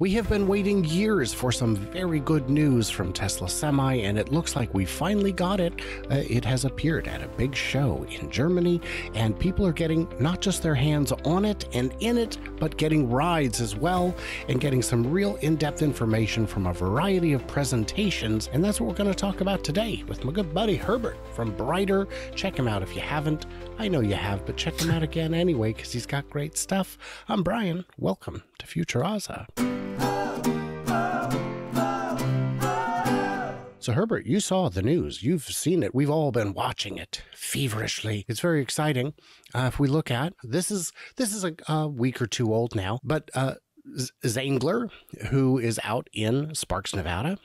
We have been waiting years for some very good news from Tesla Semi, and it looks like we finally got it. It has appeared at a big show in Germany, and people are getting not just their hands on it and in it, but getting rides as well, and getting some real in-depth information from a variety of presentations. And that's what we're going to talk about today with my good buddy Herbert from Brighter. Check him out if you haven't. I know you have, but check him out again anyway, because he's got great stuff. I'm Brian. Welcome to Futuraza. So Herbert, you saw the news. You've seen it. We've all been watching it feverishly. It's very exciting. If we look at this is a week or two old now, but Zanegler, who is out in Sparks, Nevada,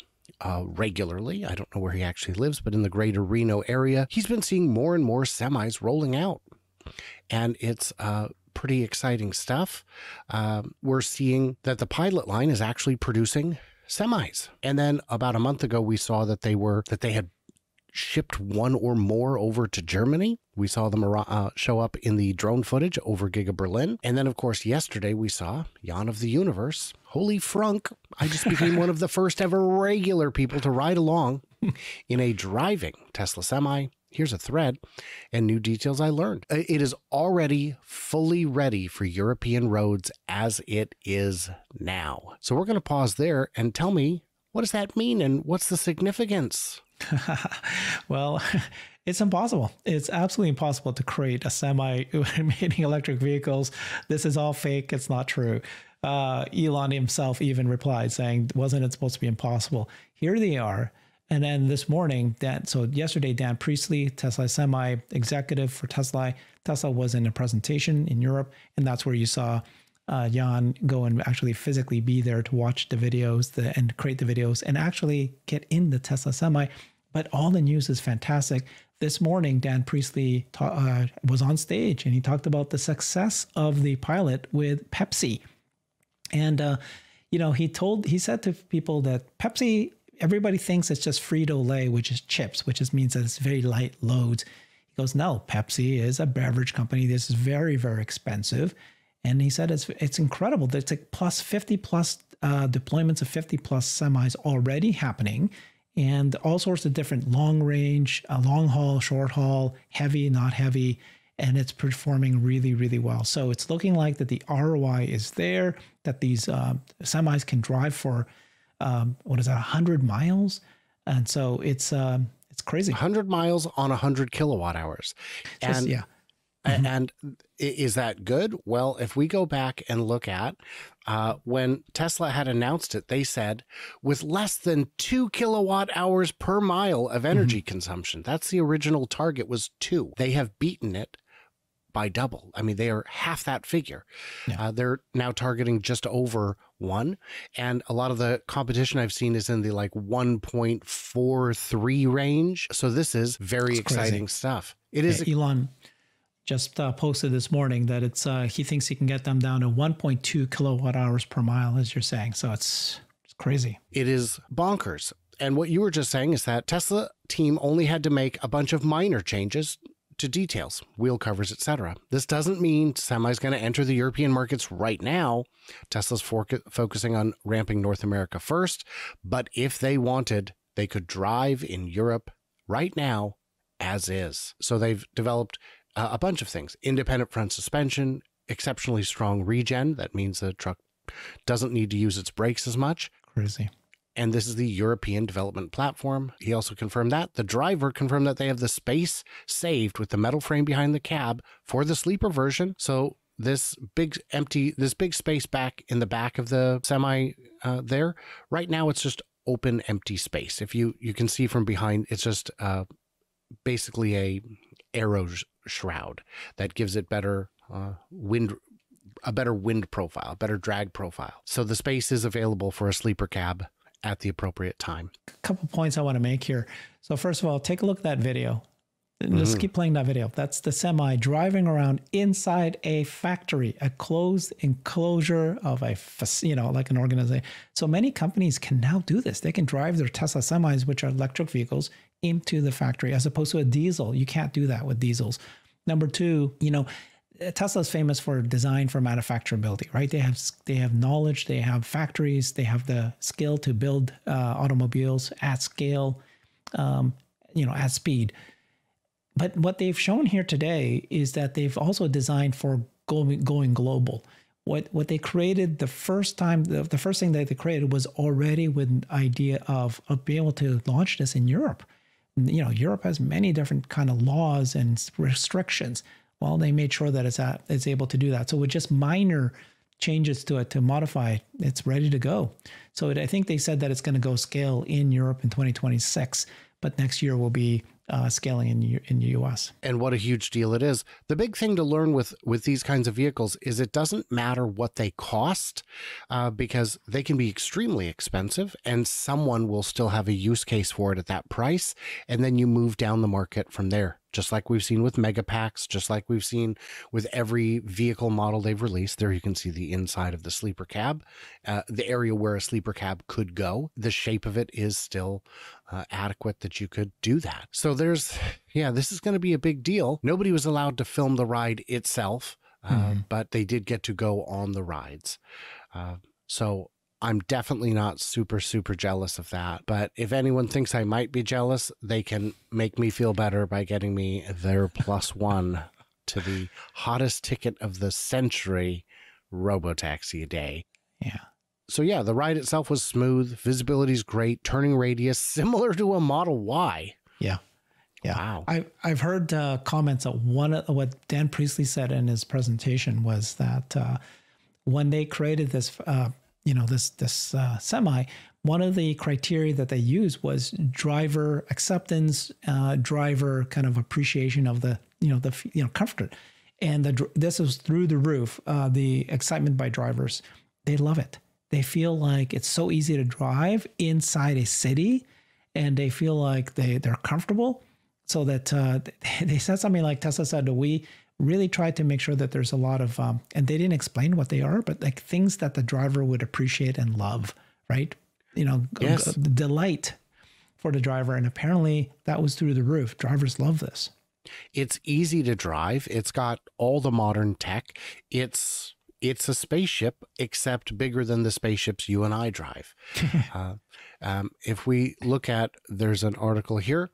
regularly. I don't know where he actually lives, but in the greater Reno area, he's been seeing more and more semis rolling out, and it's pretty exciting stuff. We're seeing that the pilot line is actually producing semis. And then about a month ago, we saw that they had shipped one or more over to Germany. We saw them show up in the drone footage over Giga Berlin. And then, of course, yesterday we saw Jaan of the Universe. Holy frunk. I just became one of the first ever regular people to ride along in a driving Tesla Semi. Here's a thread and new details I learned. It is already fully ready for European roads as it is now. So we're going to pause there and tell me, what does that mean and what's the significance? Well, it's impossible. It's absolutely impossible to create a semi made in electric vehicles. This is all fake. It's not true. Elon himself even replied saying, wasn't it supposed to be impossible? Here they are. And then this morning, yesterday, Dan Priestley, Tesla Semi executive for Tesla was in a presentation in Europe, and that's where you saw Jaan go and actually physically be there to watch the videos and create the videos and actually get in the Tesla Semi. But all the news is fantastic. This morning, Dan Priestley was on stage and he talked about the success of the pilot with Pepsi. And, you know, he said to people that Pepsi, everybody thinks it's just Frito-Lay, which is chips, which just means that it's very light loads. He goes, no, Pepsi is a beverage company. This is very, very expensive. And he said, it's incredible. There's like deployments of 50 plus semis already happening, and all sorts of different long range, long haul, short haul, heavy, not heavy, and it's performing really, really well. So it's looking like that the ROI is there, that these semis can drive for 100 miles? And so it's crazy. 100 miles on 100 kilowatt hours. Just, and yeah. Mm-hmm. And is that good? Well, if we go back and look at when Tesla had announced it, they said with less than 2 kilowatt hours per mile of energy mm-hmm. consumption. That's the original target was 2. They have beaten it by double. I mean, they are half that figure. Yeah. They're now targeting just over 1. And a lot of the competition I've seen is in the like 1.43 range. So this is very exciting stuff. It is. Elon just posted this morning that it's he thinks he can get them down to 1.2 kilowatt hours per mile, as you're saying. So it's crazy. It is bonkers. And what you were just saying is that Tesla team only had to make a bunch of minor changes to details, wheel covers, etc. This doesn't mean Semi is going to enter the European markets right now. Tesla's focusing on ramping North America first, but if they wanted, they could drive in Europe right now as is. So they've developed a bunch of things. Independent front suspension, exceptionally strong regen. That means the truck doesn't need to use its brakes as much. Crazy. And this is the European development platform. He also confirmed that. The driver confirmed that they have the space saved with the metal frame behind the cab for the sleeper version. So this big space back in the back of the Semi there, right now it's just open, empty space. If you can see from behind, it's just basically a aero shroud that gives it better wind profile, better drag profile. So the space is available for a sleeper cab at the appropriate time. A couple points I want to make here. So first of all, take a look at that video. Just keep playing that video. That's the Semi driving around inside a factory, a closed enclosure of a, like an organization. So many companies can now do this. They can drive their Tesla Semis, which are electric vehicles, into the factory as opposed to a diesel. You can't do that with diesels. Number two, Tesla is famous for design for manufacturability, right? They have knowledge, they have factories, they have the skill to build automobiles at scale, at speed. But what they've shown here today is that they've also designed for going global. What they created the first time, the first thing that they created was already with an idea of being able to launch this in Europe. You know, Europe has many different kind of laws and restrictions. Well, they made sure that it's able to do that. So with just minor changes to it to modify it, it's ready to go. So I think they said that it's going to go scale in Europe in 2026, but next year will be scaling in the US. And what a huge deal it is. The big thing to learn with these kinds of vehicles is it doesn't matter what they cost, because they can be extremely expensive and someone will still have a use case for it at that price. And then you move down the market from there, just like we've seen with Megapacks, just like we've seen with every vehicle model they've released. There you can see the inside of the sleeper cab, the area where a sleeper cab could go. The shape of it is still adequate that you could do that. So there's, yeah, this is going to be a big deal. Nobody was allowed to film the ride itself, but they did get to go on the rides. So I'm definitely not super jealous of that. But if anyone thinks I might be jealous, they can make me feel better by getting me their +1 to the hottest ticket of the century, Robotaxi Day. Yeah. So yeah, the ride itself was smooth. Visibility is great. Turning radius, similar to a Model Y. Yeah. Yeah. Wow. I've heard comments that what Dan Priestley said in his presentation was that when they created this this semi, one of the criteria that they used was driver acceptance, driver kind of appreciation of the comfort, and this was through the roof. The excitement by drivers, they love it. They feel like it's so easy to drive inside a city, and they feel like they're comfortable. So that they said something like Tesla said, we really tried to make sure that there's a lot of, and they didn't explain what they are, but like things that the driver would appreciate and love, right? You know, yes. Delight for the driver. And apparently that was through the roof. Drivers love this. It's easy to drive. It's got all the modern tech. It's a spaceship, except bigger than the spaceships you and I drive. If we look at, there's an article here,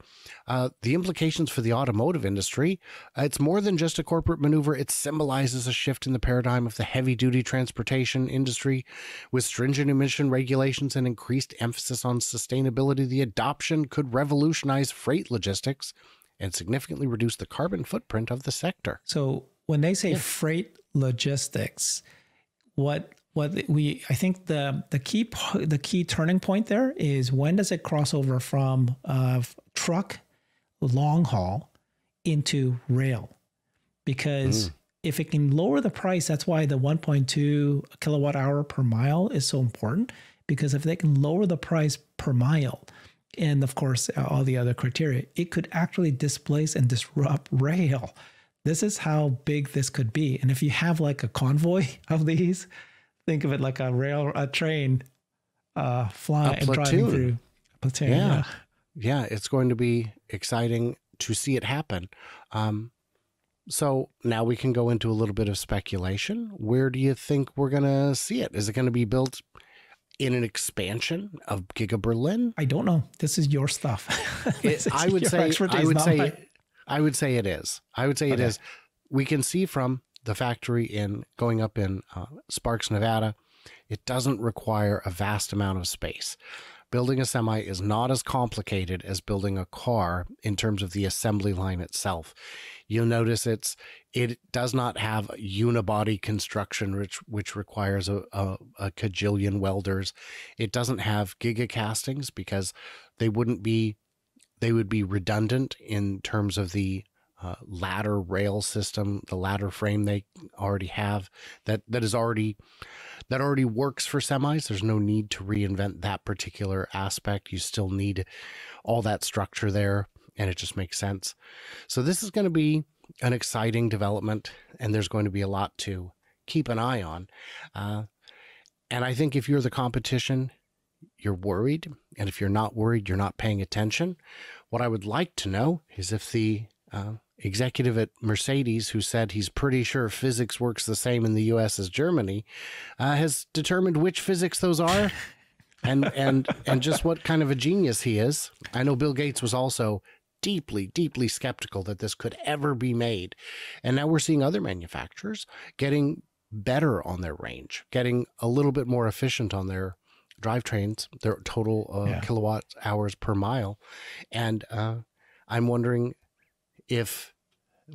the implications for the automotive industry. It's more than just a corporate maneuver. It symbolizes a shift in the paradigm of the heavy-duty transportation industry. With stringent emission regulations and increased emphasis on sustainability, the adoption could revolutionize freight logistics and significantly reduce the carbon footprint of the sector. So when they say freight logistics, I think the key turning point there is, when does it cross over from truck long haul into rail? Because if it can lower the price, that's why the 1.2 kilowatt hour per mile is so important, because if they can lower the price per mile, and of course all the other criteria, it could actually displace and disrupt rail. This is how big this could be. And if you have like a convoy of these, think of it like a train flying, driving through a platoon. Yeah, it's going to be exciting to see it happen. So now we can go into a little bit of speculation. Where do you think we're going to see it? Is it going to be built in an expansion of Giga Berlin? I don't know. This is your stuff. I would say it is. It is. We can see from the factory going up in Sparks, Nevada, it doesn't require a vast amount of space. Building a semi is not as complicated as building a car in terms of the assembly line itself. You'll notice it does not have unibody construction, which requires a cajillion welders. It doesn't have giga castings because they would be redundant in terms of the ladder rail system, the ladder frame they already have that already works for semis. There's no need to reinvent that particular aspect. You still need all that structure there, and it just makes sense. So this is going to be an exciting development, and there's going to be a lot to keep an eye on. And I think if you're the competition, you're worried, and if you're not worried, you're not paying attention. What I would like to know is if the executive at Mercedes, who said he's pretty sure physics works the same in the U.S. as Germany, has determined which physics those are and just what kind of a genius he is. I know Bill Gates was also deeply, deeply skeptical that this could ever be made. And now we're seeing other manufacturers getting better on their range, getting a little bit more efficient on their drivetrains, their total kilowatt hours per mile. And I'm wondering if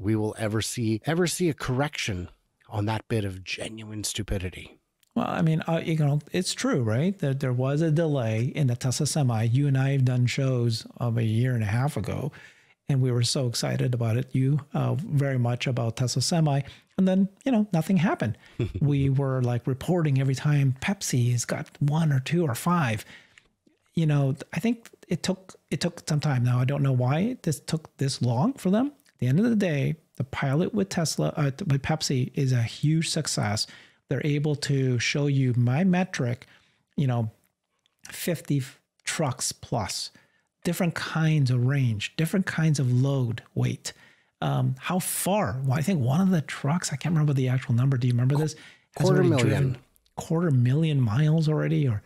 we will ever see a correction on that bit of genuine stupidity. Well, I mean, you know, it's true, right? That there was a delay in the Tesla Semi. You and I have done shows of 1.5 years ago, and we were so excited about it. You very much about Tesla Semi. And then, you know, nothing happened. We were like reporting every time Pepsi has got 1 or 2 or 5. You know, I think it took some time now. I don't know why this took this long for them. At the end of the day, the pilot with Tesla, with Pepsi is a huge success. They're able to show you my metric, you know, 50 trucks plus, different kinds of range, different kinds of load weight. How far? Well, I think one of the trucks, I can't remember the actual number. Do you remember this? Quarter million miles already, or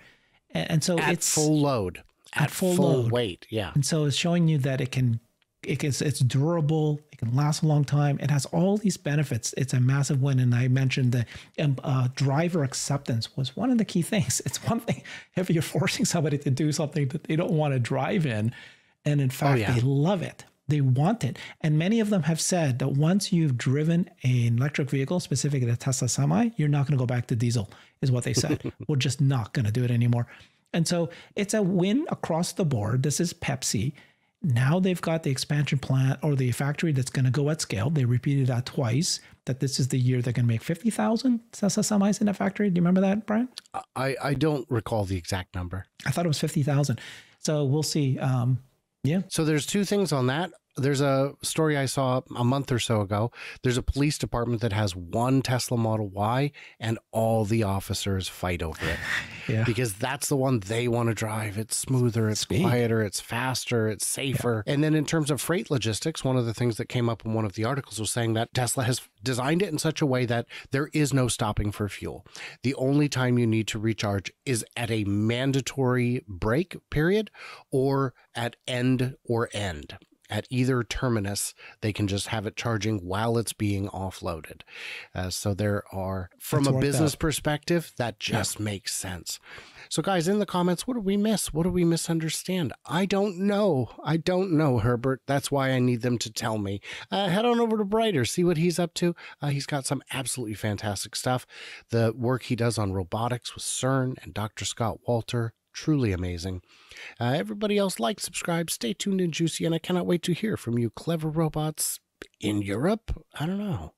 and so at it's full load, at full load weight, yeah. And so it's showing you that it's durable, it can last a long time, it has all these benefits. It's a massive win. And I mentioned that driver acceptance was one of the key things. It's one thing if you're forcing somebody to do something that they don't want to drive in, and in fact they love it. They want it. And many of them have said that once you've driven an electric vehicle, specifically the Tesla Semi, you're not going to go back to diesel, is what they said. We're just not going to do it anymore. And so it's a win across the board. This is Pepsi. Now they've got the expansion plant, or the factory that's going to go at scale. They repeated that twice, that this is the year they're going to make 50,000 Tesla Semis in a factory. Do you remember that, Brian? I don't recall the exact number. I thought it was 50,000. So we'll see. Yeah. So there's two things on that. There's a story I saw a month or so ago. There's a police department that has 1 Tesla Model Y, and all the officers fight over it because that's the one they want to drive. It's smoother, it's quieter, it's faster, it's safer. And then in terms of freight logistics, one of the things that came up in one of the articles was saying that Tesla has designed it in such a way that there is no stopping for fuel. The only time you need to recharge is at a mandatory break period or at end. At either terminus, they can just have it charging while it's being offloaded. So there are, from a business perspective, that just makes sense. So guys, in the comments, what do we miss? What do we misunderstand? I don't know. I don't know, Herbert. That's why I need them to tell me. Head on over to Brighter, see what he's up to. He's got some absolutely fantastic stuff. The work he does on robotics with CERN and Dr. Scott Walter, truly amazing. Everybody else, like, subscribe, stay tuned and juicy, and I cannot wait to hear from you clever robots in Europe. I don't know.